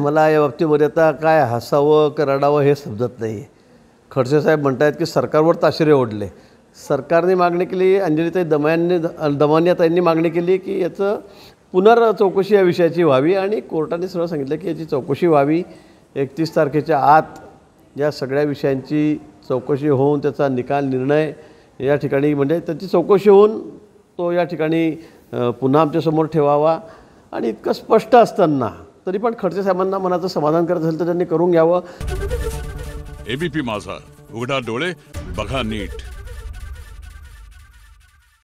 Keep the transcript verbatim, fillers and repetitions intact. मला या बाबतीमध्ये आता काय हसावं का रडावं हे समजत नाही। खडसे साहेब म्हणतात की सरकारवर ताशेरे ओढले। सरकारने मागणी केली, अंजलीताई दमाने दमानियाताईंनी मागणी केली की याचं पुनर चौकशी या विषयाची व्हावी आणि कोर्टाने सरळ सांगितलं की याची चौकशी व्हावी। एकतीस तारखेच्या आत या सगळ्या विषयांची चौकशी होऊन त्याचा निकाल निर्णय या ठिकाणी म्हणजे त्याची चौकशी होऊन तो या ठिकाणी पुन्हा आमच्यासमोर ठेवावा। आणि इतकं स्पष्ट असताना तरीपण खडसे साहेबांना मनाचं समाधान करत असेल तर त्यांनी करून घ्यावं। एबीपी माझा, उघडा डोळे बघा नीट।